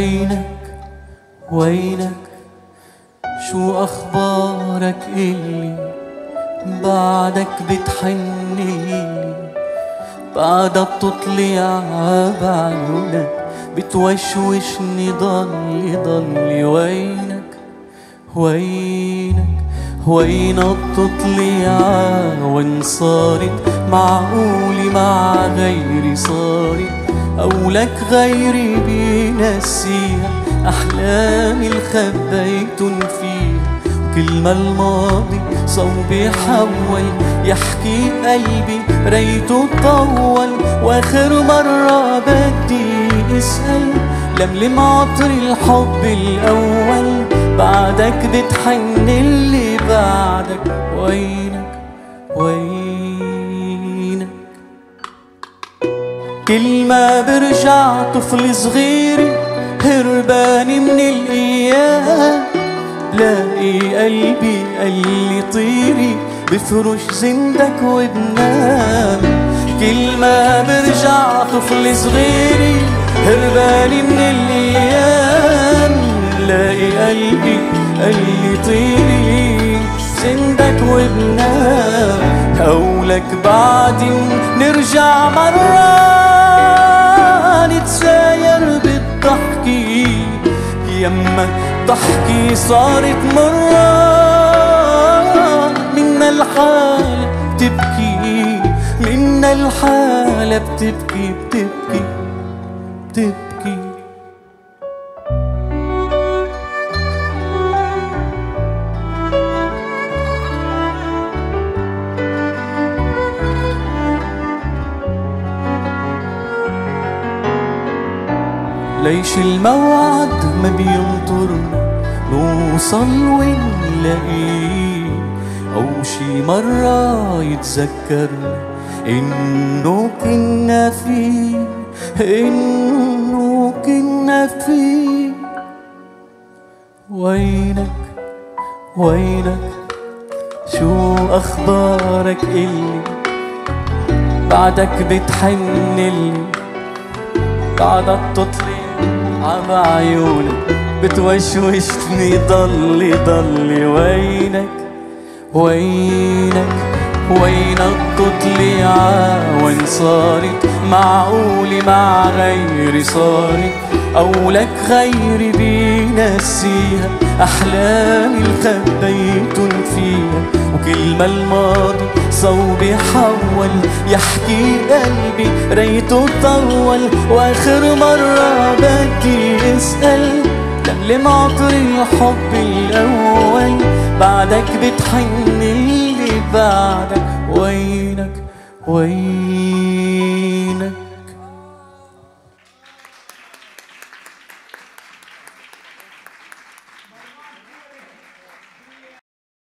وينك وينك شو أخبارك إلي بعدك بتحني بعدها بتطلع بعيونك بتوشوشني ضلي وينك وينك وينك بتطلع وين صارت معقولي مع غيري صارت قولك غيري بينسيها أحلامي الخبيتن فيها وكلمة الماضي صوب يحول يحكي قلبي ريته طول وآخر مرة بدي أسأل لملم عطر الحب الأول بعدك بتحن اللي بعدك وينك وينك كل ما برجع طفل صغيري هرباني من الأيام بلاقي قلبي قالي طيري بفرش زندك وبنام كل ما برجع طفل صغيري هرباني من الأيام بلاقي قلبي قالي طيري زندك وبنام هقولك بعدين نرجع مرة نتساير بالضحكي يما ضحكي صارت مرة منا الحالة بتبكي منا الحالة بتبكي بتبكي بتبكي ليش الموعد ما بينطرنا نوصل ونلاقيه أو شي مرة يتذكرنا إنه كنا فيه إنه كنا فيه وينك وينك شو أخبارك إلي بعدك بتحنلي بعدك بتطلع عم عيونك بتوشوشني ضلي وينك وينك وينك بتطلع وين صارت معقولي مع غيري صارت قولك غيري بينسيها أحلامي الخبيتن فيها وكلمة الماضي صوبي حول يحكي قلبي ريته طول وآخر مرة بدي أسأل لملم عطر الحب الأول بعدك بتحن اللي بعدك وينك وينك